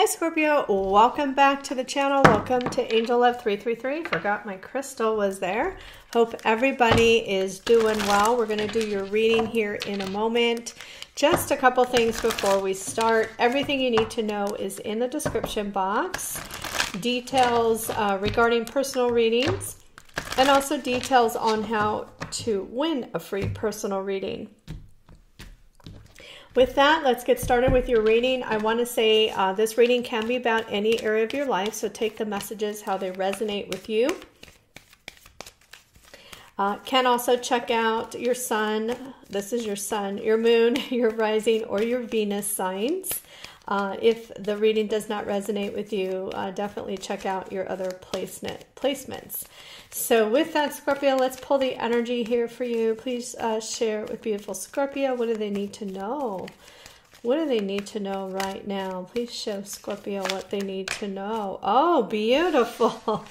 Hi Scorpio, welcome back to the channel. Welcome to Angel Love 333. Forgot my crystal was there. Hope everybody is doing well. We're going to do your reading here in a moment. Just a couple things before we start. Everything you need to know is in the description box. Details regarding personal readings and also details on how to win a free personal reading. With that, let's get started with your reading. I want to say this reading can be about any area of your life, so take the messages how they resonate with you. Can also check out your sun. This is your sun, your moon, your rising, or your Venus signs. If the reading does not resonate with you, definitely check out your other placements. So with that, Scorpio, let's pull the energy here for you. Please share with beautiful Scorpio. What do they need to know? What do they need to know right now? Please show Scorpio what they need to know. Oh, beautiful.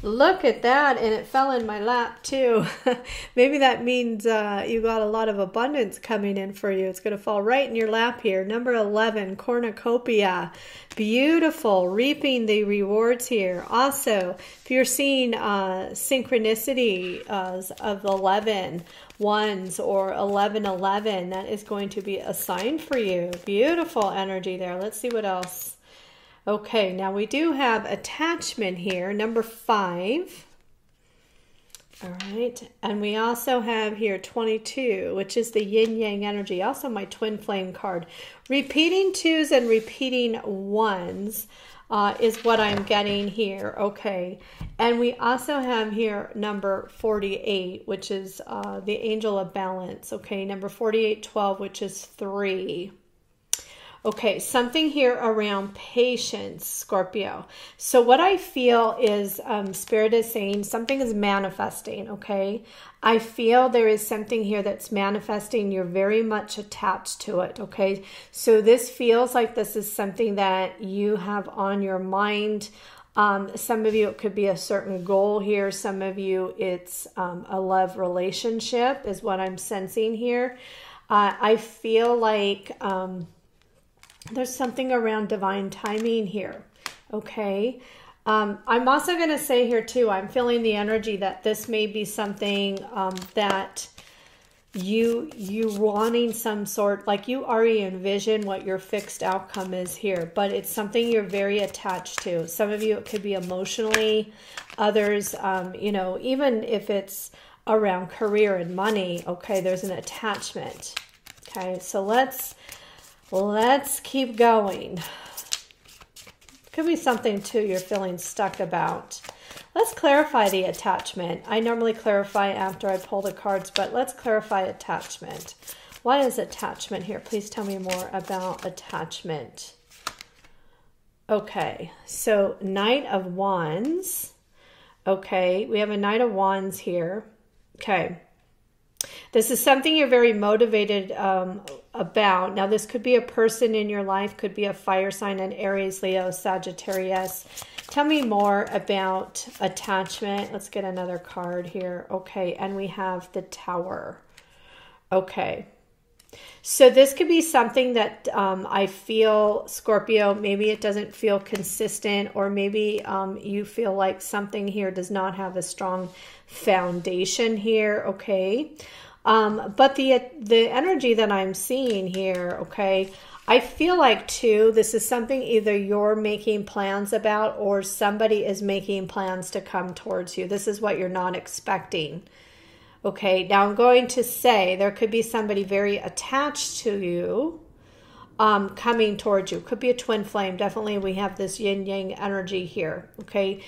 Look at that. And it fell in my lap too. Maybe that means you got a lot of abundance coming in for you. It's going to fall right in your lap here. Number 11, cornucopia. Beautiful. Reaping the rewards here. Also, if you're seeing synchronicity of 11 ones or 1111, that is going to be a sign for you. Beautiful energy there. Let's see what else. Okay, now we do have attachment here, number 5. All right, and we also have here 22, which is the yin-yang energy, also my twin flame card. Repeating 2s and repeating 1s is what I'm getting here, okay. And we also have here number 48, which is the angel of balance, okay, number 4812, which is 3. Okay, something here around patience, Scorpio. So what I feel is Spirit is saying something is manifesting, okay? I feel there is something here that's manifesting. You're very much attached to it, okay? So this feels like this is something that you have on your mind. Some of you, it could be a certain goal here. Some of you, it's a love relationship is what I'm sensing here. I feel like... there's something around divine timing here, okay? I'm also going to say here, too, I'm feeling the energy that this may be something that you wanting some sort, like you already envision what your fixed outcome is here, but it's something you're very attached to. Some of you, it could be emotionally, others, you know, even if it's around career and money, okay, there's an attachment, okay? So let's keep going. Could be something too you're feeling stuck about. Let's clarify the attachment. I normally clarify after I pull the cards, but let's clarify attachment. Why is attachment here? Please tell me more about attachment. Okay, so Knight of Wands. Okay, we have a Knight of Wands here. Okay. This is something you're very motivated about. Now, this could be a person in your life, could be a fire sign, an Aries, Leo, Sagittarius. Tell me more about attachment. Let's get another card here. Okay, and we have the Tower. Okay. So this could be something that I feel, Scorpio, maybe it doesn't feel consistent, or maybe you feel like something here does not have a strong foundation here, okay? But the energy that I'm seeing here, okay, I feel like, too, this is something either you're making plans about or somebody is making plans to come towards you. This is what you're not expecting. Okay, now I'm going to say there could be somebody very attached to you coming towards you. Could be a twin flame. Definitely we have this yin-yang energy here, okay?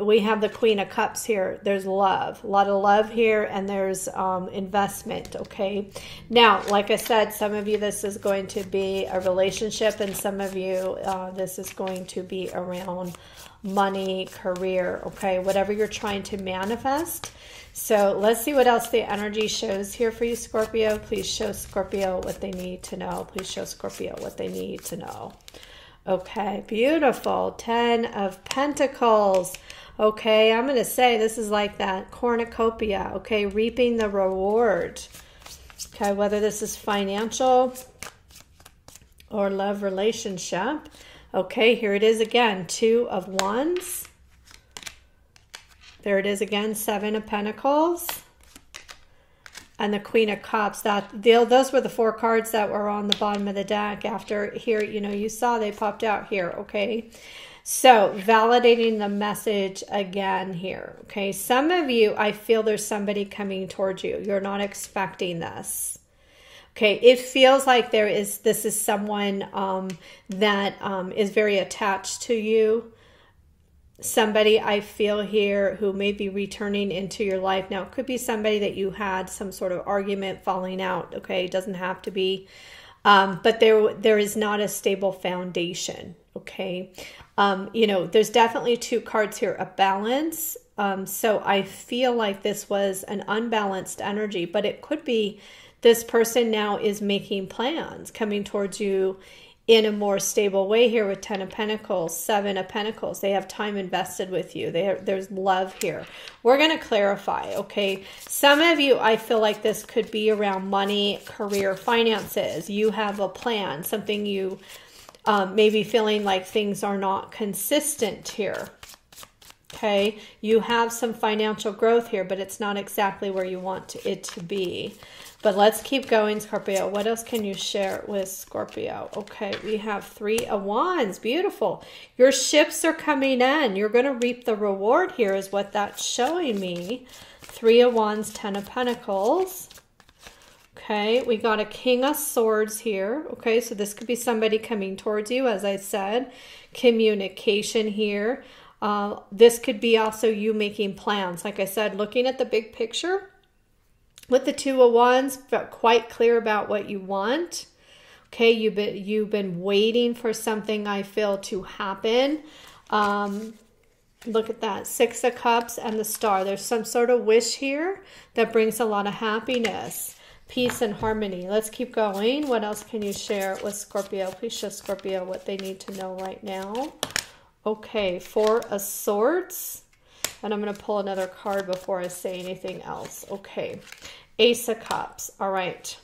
We have the Queen of Cups here. There's love, a lot of love here, and there's investment, okay? Now, like I said, some of you this is going to be a relationship, and some of you this is going to be around money, career, okay? Whatever you're trying to manifest. So let's see what else the energy shows here for you, Scorpio. Please show Scorpio what they need to know. Please show Scorpio what they need to know. Okay, beautiful. 10 of Pentacles. Okay, I'm going to say this is like that cornucopia, okay, reaping the reward. Okay, whether this is financial or love relationship. Okay, here it is again, Two of Wands. There it is again, Seven of Pentacles. And the Queen of Cups. Those were the four cards that were on the bottom of the deck. After here, you know, you saw they popped out here, okay? So validating the message again here, okay? Some of you, I feel there's somebody coming towards you. You're not expecting this. Okay, it feels like this is someone that is very attached to you. Somebody I feel here who may be returning into your life. Now, it could be somebody that you had some sort of argument, falling out, okay? It doesn't have to be. But there is not a stable foundation, okay? You know, there's definitely two cards here, a balance. So I feel like this was an unbalanced energy, but it could be this person now is making plans, coming towards you in a more stable way here with Ten of Pentacles, Seven of Pentacles. They have time invested with you. There's love here. We're going to clarify, okay? Some of you, I feel like this could be around money, career, finances. You have a plan, something you may be feeling like things are not consistent here. Okay, you have some financial growth here, but it's not exactly where you want it to be. But let's keep going, Scorpio. What else can you share with Scorpio? Okay, we have Three of Wands. Beautiful. Your ships are coming in. You're going to reap the reward here is what that's showing me. Three of Wands, Ten of Pentacles. Okay, we got a King of Swords here. Okay, so this could be somebody coming towards you, as I said. Communication here. This could be also you making plans. Like I said, looking at the big picture with the Two of Wands, but quite clear about what you want. Okay, you've been waiting for something, I feel, to happen. Look at that, Six of Cups and the Star. There's some sort of wish here that brings a lot of happiness, peace, and harmony. Let's keep going. What else can you share with Scorpio? Please show Scorpio what they need to know right now. Okay, Four of Swords, and I'm going to pull another card before I say anything else. Okay, Ace of Cups, all right.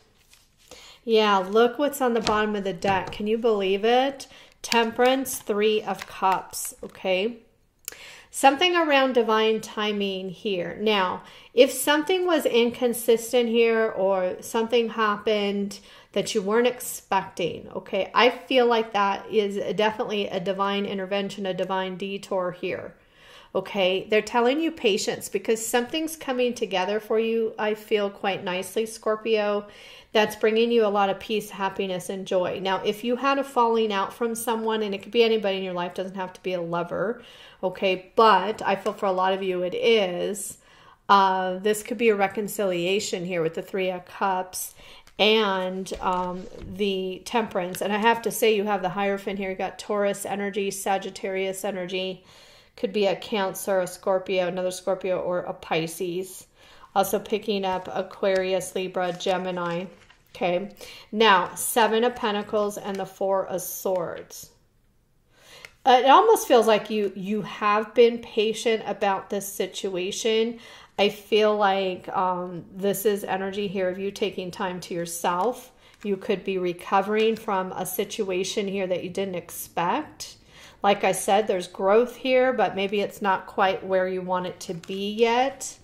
Yeah, look what's on the bottom of the deck. Can you believe it? Temperance, Three of Cups, okay. Something around divine timing here. Now, if something was inconsistent here or something happened that you weren't expecting, okay, I feel like that is definitely a divine intervention, a divine detour here, okay? They're telling you patience because something's coming together for you, I feel, quite nicely, Scorpio, that's bringing you a lot of peace, happiness, and joy. Now, if you had a falling out from someone, and it could be anybody in your life, doesn't have to be a lover, okay? But I feel for a lot of you it is. This could be a reconciliation here with the Three of Cups and the Temperance. And I have to say, you have the Hierophant here. You got Taurus energy, Sagittarius energy. Could be a Cancer, a Scorpio, another Scorpio, or a Pisces. Also picking up Aquarius, Libra, Gemini. Okay. Now, Seven of Pentacles and the Four of Swords. It almost feels like you have been patient about this situation. I feel like this is energy here of you taking time to yourself. You could be recovering from a situation here that you didn't expect. Like I said, there's growth here, but maybe it's not quite where you want it to be yet,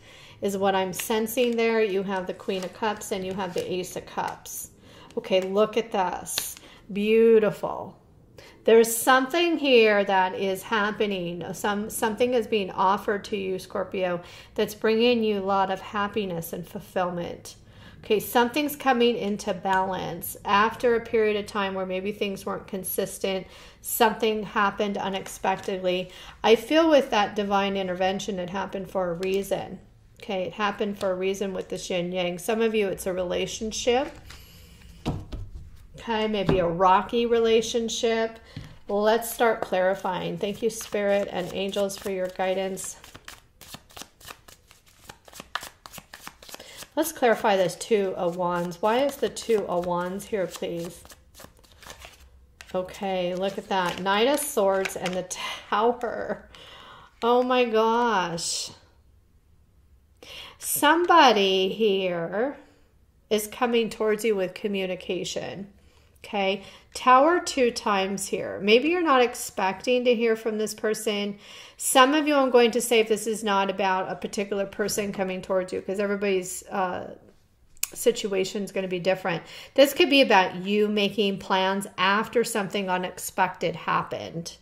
is what I'm sensing there. You have the Queen of Cups and you have the Ace of Cups. Okay, look at this. Beautiful. There's something here that is happening. Something is being offered to you, Scorpio, that's bringing you a lot of happiness and fulfillment. Okay, something's coming into balance. After a period of time where maybe things weren't consistent, something happened unexpectedly. I feel with that divine intervention, it happened for a reason. Okay, it happened for a reason with the yin yang. Some of you, it's a relationship. Okay, maybe a rocky relationship. Let's start clarifying. Thank you, Spirit and Angels, for your guidance. Let's clarify this Two of Wands. Why is the Two of Wands here, please? Okay, look at that. Knight of Swords and the Tower. Oh my gosh. Somebody here is coming towards you with communication. Okay, Tower two times here. Maybe you're not expecting to hear from this person. Some of you, I'm going to say, if this is not about a particular person coming towards you, because everybody's situation is going to be different. This could be about you making plans after something unexpected happened.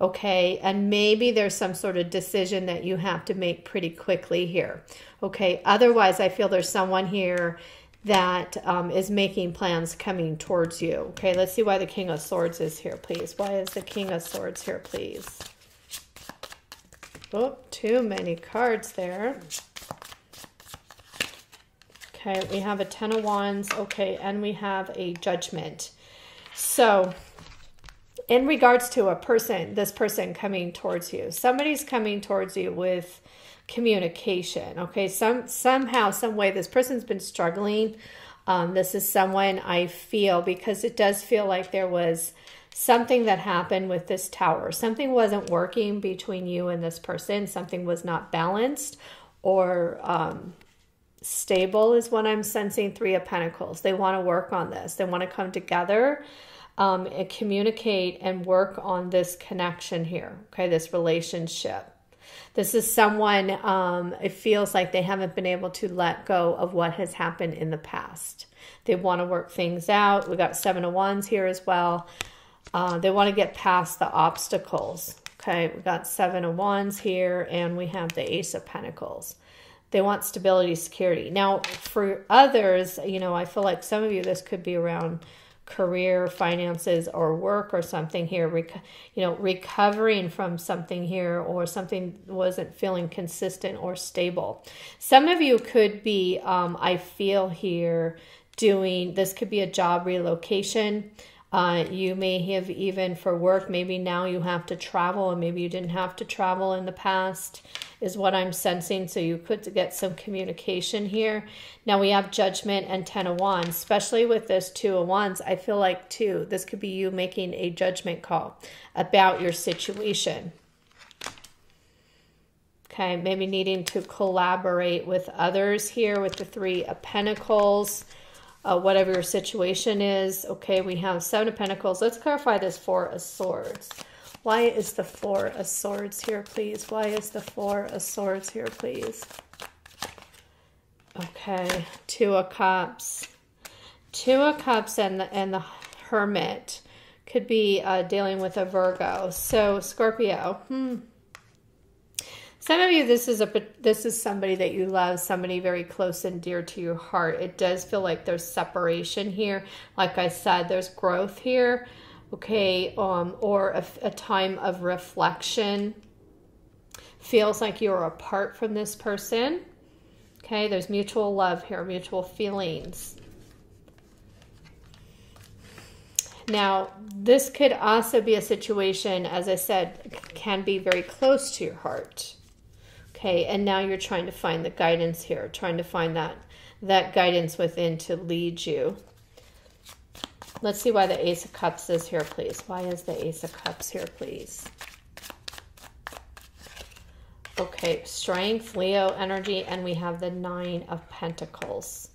Okay, and maybe there's some sort of decision that you have to make pretty quickly here. Okay, otherwise I feel there's someone here that is making plans coming towards you. Okay, let's see why the King of Swords is here, please. Why is the King of Swords here, please? Oh, too many cards there. Okay, we have a Ten of Wands. Okay, and we have a Judgment. So, in regards to a person, this person coming towards you, somebody's coming towards you with communication. Okay, somehow, some way, this person's been struggling. This is someone, I feel, because it does feel like there was something that happened with this Tower. Something wasn't working between you and this person. Something was not balanced or stable is what I'm sensing. Three of Pentacles. They want to work on this. They want to come together and communicate and work on this connection here. Okay, this relationship. This is someone, it feels like they haven't been able to let go of what has happened in the past. They want to work things out. We got Seven of Wands here as well. They want to get past the obstacles. Okay, we got Seven of Wands here, and we have the Ace of Pentacles. They want stability, security. Now, for others, you know, I feel like some of you, this could be around career, finances, or work or something here, you know, recovering from something here, or something wasn't feeling consistent or stable. Some of you could be, I feel here, doing, this could be a job relocation. You may have, even for work, maybe now you have to travel, and maybe you didn't have to travel in the past, is what I'm sensing. So you could get some communication here. Now we have Judgment and Ten of Wands, especially with this Two of Wands. I feel like too, this could be you making a judgment call about your situation. Okay, maybe needing to collaborate with others here with the Three of Pentacles, whatever your situation is. Okay, we have Seven of Pentacles. Let's clarify this Four of Swords. Why is the Four of Swords here, please? Why is the Four of Swords here, please? Okay, Two of Cups. Two of Cups and the Hermit could be dealing with a Virgo. So Scorpio. Some of you, this is somebody that you love, somebody very close and dear to your heart. It does feel like there's separation here. Like I said, there's growth here. Okay, or a time of reflection. Feels like you're apart from this person. Okay, there's mutual love here, mutual feelings. Now, this could also be a situation, as I said, can be very close to your heart. Okay, and now you're trying to find the guidance here, trying to find that guidance within to lead you. Let's see why the Ace of Cups is here, please. Why is the Ace of Cups here, please? Okay, strength, Leo energy, and we have the Nine of Pentacles.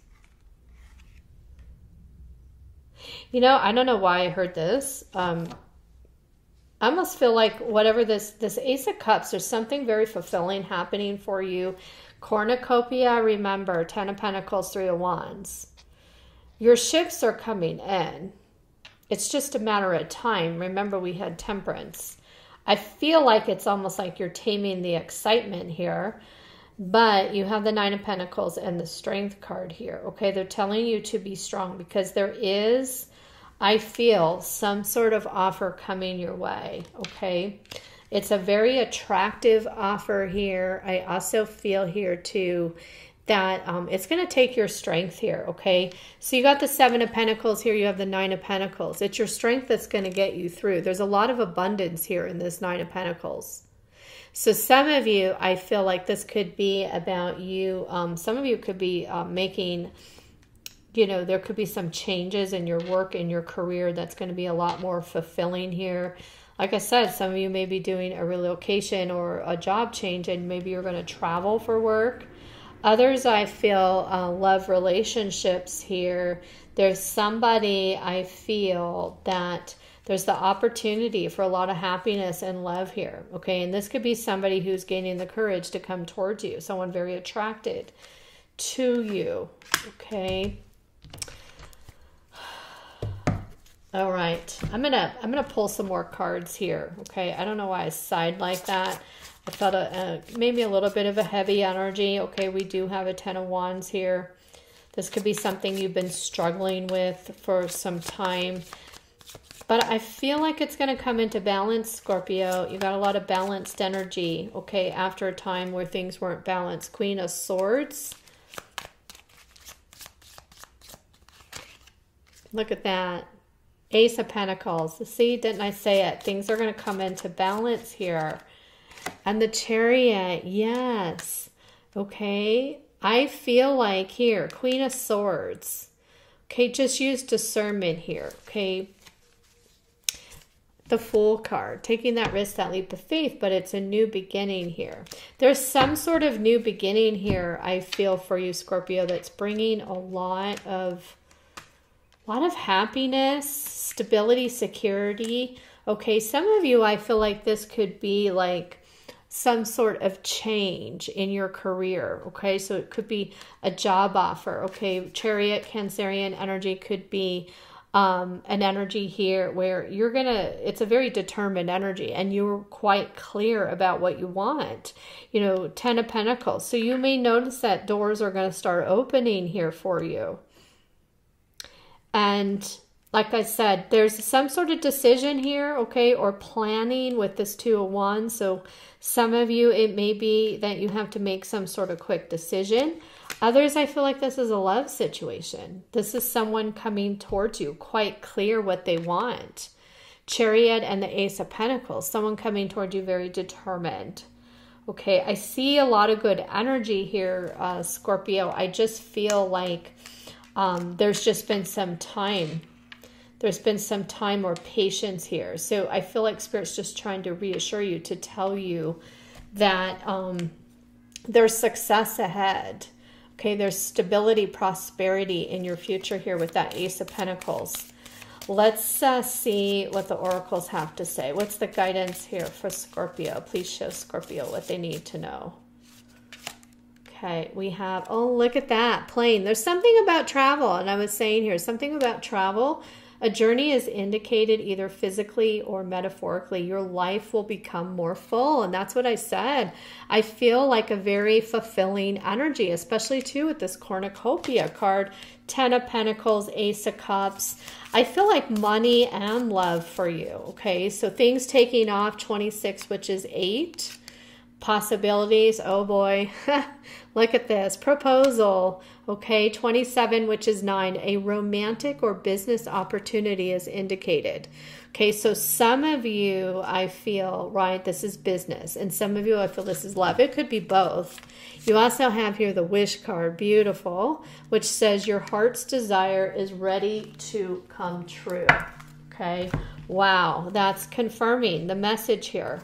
You know, I don't know why I heard this. I almost feel like whatever this Ace of Cups, there's something very fulfilling happening for you. Cornucopia, remember, Ten of Pentacles, Three of Wands. Your shifts are coming in. It's just a matter of time. Remember, we had Temperance. I feel like it's almost like you're taming the excitement here, but you have the Nine of Pentacles and the Strength card here. Okay, they're telling you to be strong because there is, I feel, some sort of offer coming your way. Okay, it's a very attractive offer here. I also feel here too that it's going to take your strength here, okay? So you got the Seven of Pentacles here. You have the Nine of Pentacles. It's your strength that's going to get you through. There's a lot of abundance here in this Nine of Pentacles. So some of you, I feel like this could be about you. Some of you could be making, you know, there could be some changes in your work, in your career, that's going to be a lot more fulfilling here. Like I said, some of you may be doing a relocation or a job change, and maybe you're going to travel for work. Others, I feel love relationships here. There's somebody, I feel that there's the opportunity for a lot of happiness and love here, okay? And this could be somebody who's gaining the courage to come towards you, someone very attracted to you, okay? All right, I'm gonna pull some more cards here, okay? I don't know why I sighed like that. I felt maybe a little bit of a heavy energy. Okay, we do have a 10 of Wands here. This could be something you've been struggling with for some time. But I feel like it's going to come into balance, Scorpio. You got a lot of balanced energy, okay, after a time where things weren't balanced. Queen of Swords. Look at that. Ace of Pentacles. See, didn't I say it? Things are going to come into balance here. And the Chariot, yes. Okay. I feel like here, Queen of Swords. Okay, just use discernment here, okay? The Fool card, taking that risk, that leap of faith, but it's a new beginning here. There's some sort of new beginning here, I feel, for you, Scorpio, that's bringing a lot of happiness, stability, security. Okay, some of you, I feel like this could be like some sort of change in your career, okay? So it could be a job offer, okay? Chariot, Cancerian energy could be an energy here where you're gonna, it's a very determined energy and you're quite clear about what you want, you know, 10 of Pentacles. So you may notice that doors are gonna start opening here for you. And like I said, there's some sort of decision here, okay, or planning with this 2 of Wands. So some of you, it may be that you have to make some sort of quick decision. Others, I feel like this is a love situation. This is someone coming towards you, quite clear what they want. Chariot and the Ace of Pentacles, someone coming toward you very determined. Okay, I see a lot of good energy here, Scorpio. I just feel like there's just been some time. There's been some time or patience here. So I feel like Spirit's just trying to reassure you, to tell you that there's success ahead. Okay, there's stability, prosperity in your future here with that Ace of Pentacles. Let's see what the oracles have to say. What's the guidance here for Scorpio? Please show Scorpio what they need to know. Okay, we have, oh, look at that, plane. There's something about travel, and I was saying here, something about travel. A journey is indicated either physically or metaphorically. Your life will become more full. And that's what I said. I feel like a very fulfilling energy, especially too with this cornucopia card, 10 of Pentacles, Ace of Cups. I feel like money and love for you. Okay, so things taking off, 26, which is 8. Possibilities, oh boy, look at this, proposal, okay, 27, which is 9, a romantic or business opportunity is indicated. Okay, so some of you, I feel, right, this is business, and some of you, I feel this is love. It could be both. You also have here the wish card, beautiful, which says your heart's desire is ready to come true, okay? Wow, that's confirming the message here.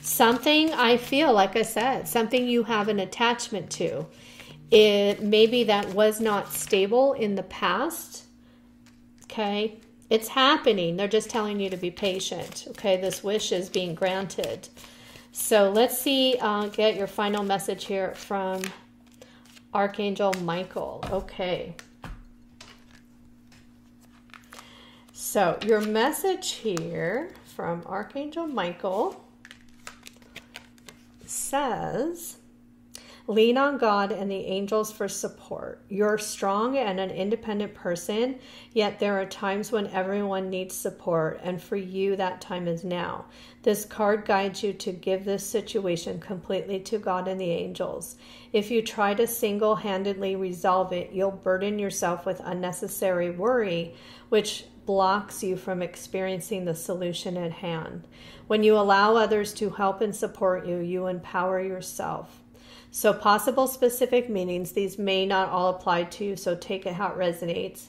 Something I feel, like I said, something you have an attachment to. It maybe that was not stable in the past. Okay, it's happening. They're just telling you to be patient. Okay, this wish is being granted. So let's see, get your final message here from Archangel Michael. Okay. So your message here from Archangel Michael says, lean on God and the angels for support. You're strong and an independent person, yet there are times when everyone needs support, and for you that time is now. This card guides you to give this situation completely to God and the angels. If you try to single-handedly resolve it, you'll burden yourself with unnecessary worry, which blocks you from experiencing the solution at hand. When you allow others to help and support you, you empower yourself. So possible specific meanings, these may not all apply to you, so take it how it resonates.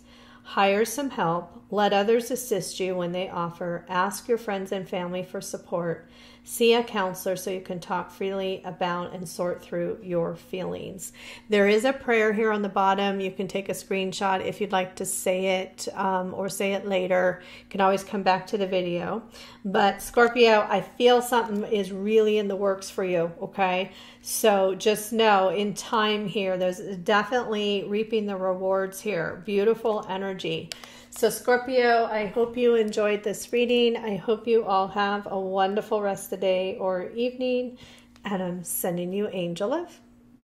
Hire some help. Let others assist you when they offer. Ask your friends and family for support. See a counselor so you can talk freely about and sort through your feelings. There is a prayer here on the bottom. You can take a screenshot if you'd like to say it or say it later. You can always come back to the video. But Scorpio, I feel something is really in the works for you, okay? So just know in time here, there's definitely reaping the rewards here. Beautiful energy. So Scorpio, I hope you enjoyed this reading. I hope you all have a wonderful rest of the day or evening. And I'm sending you Angel Love.